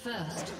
First love.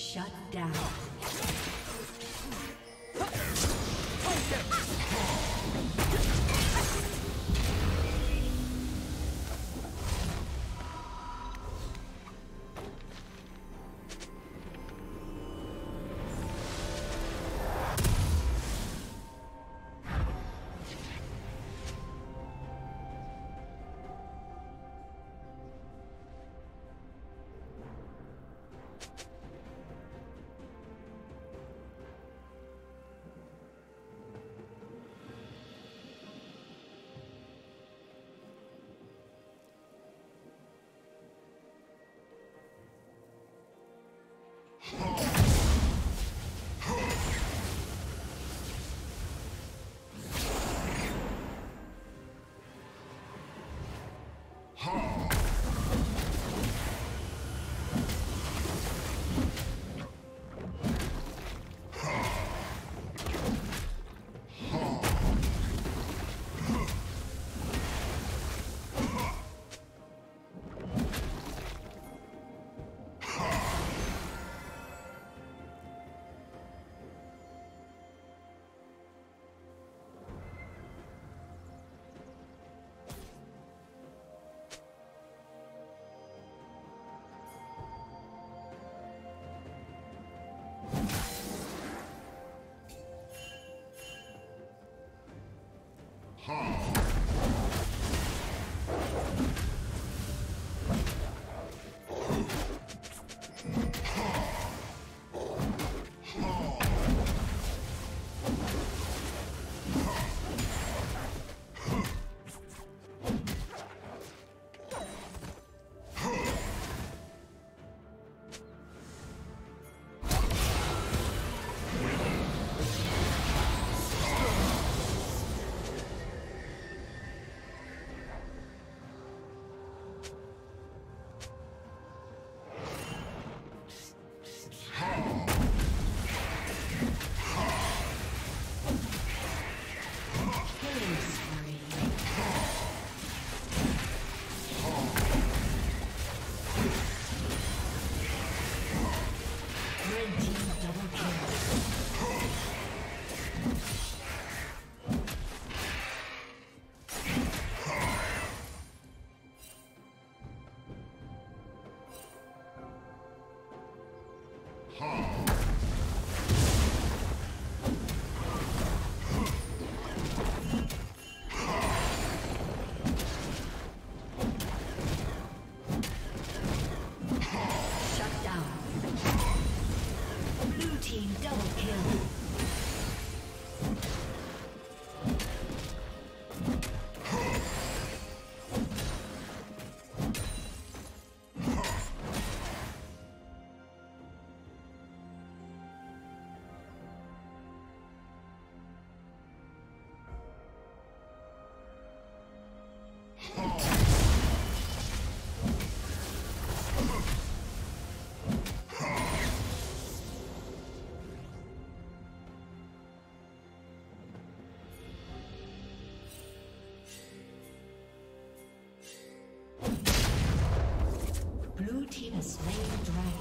Shut down. Huh. has slain the dragon.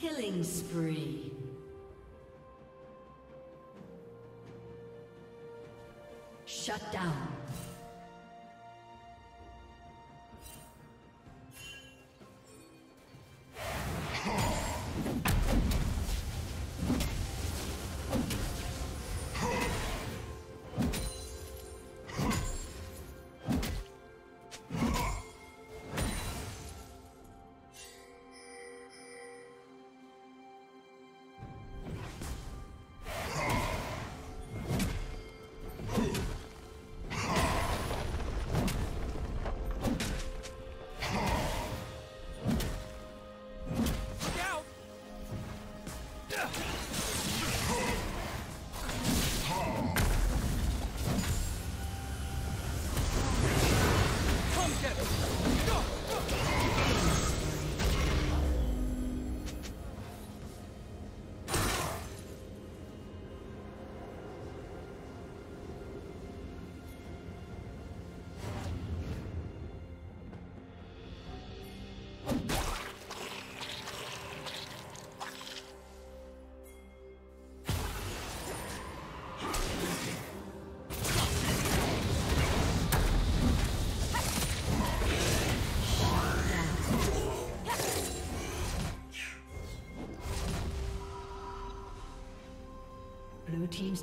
Killing spree. Shut down. Blue team's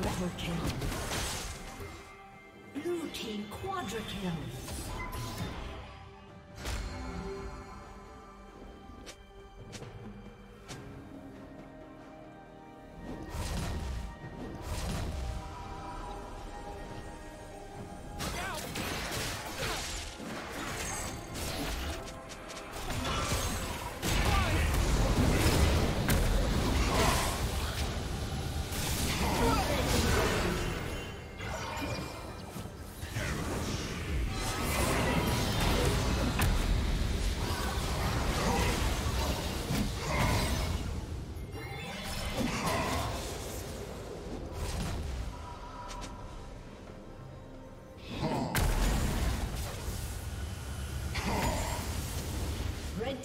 Double kill. Blue team quadra kill. Red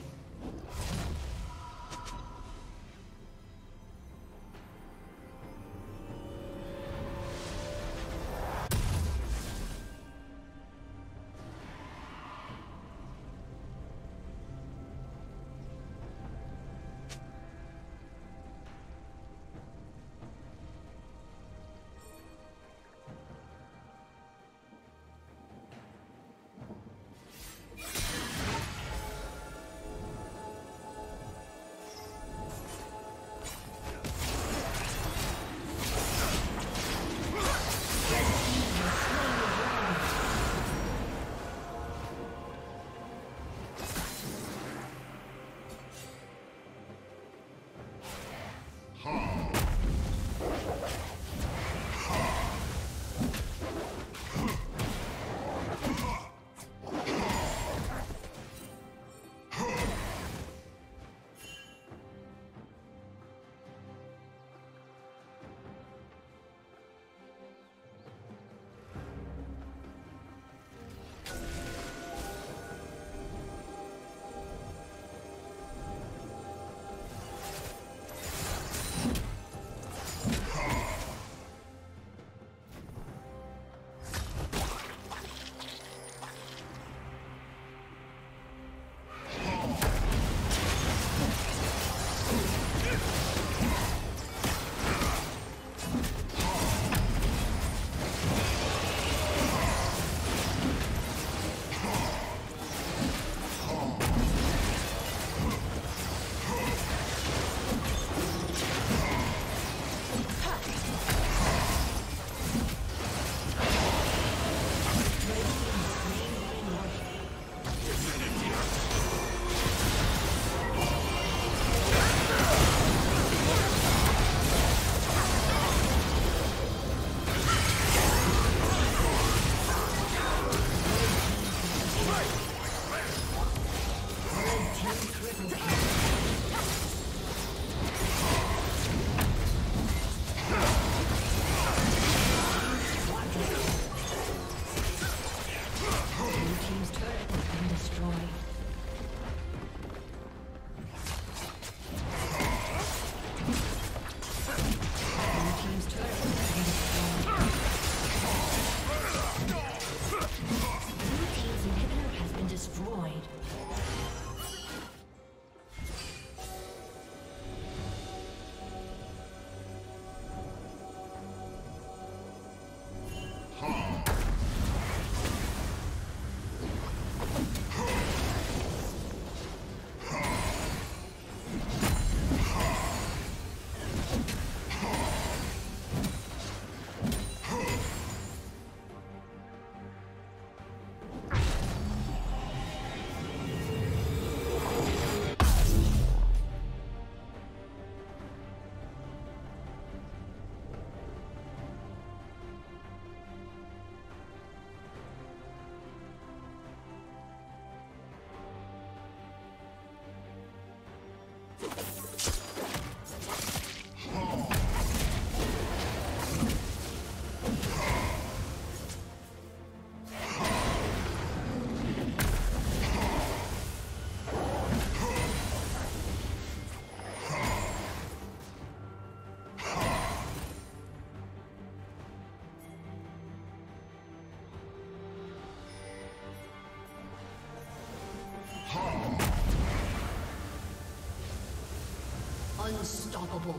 Unstoppable.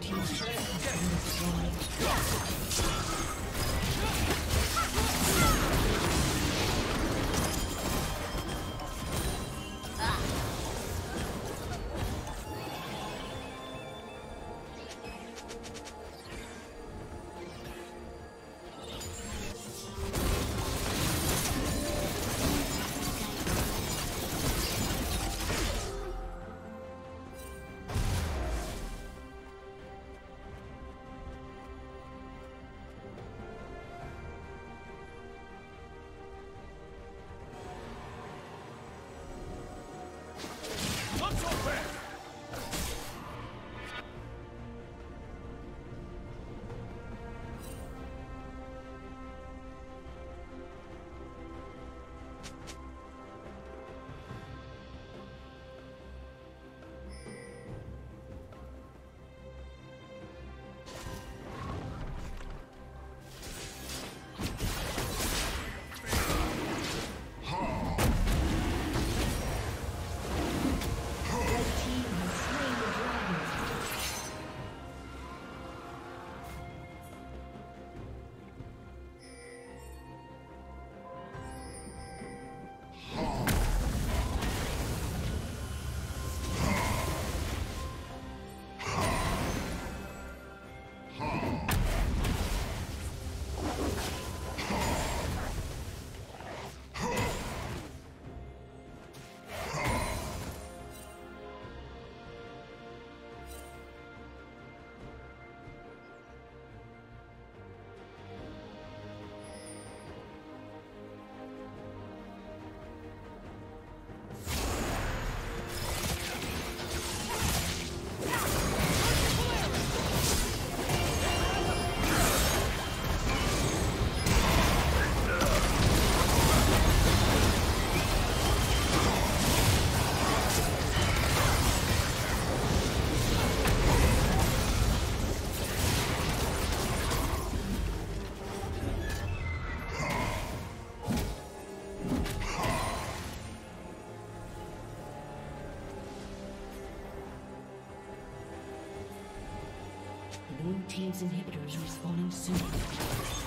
team's turret inhibitors respawning soon.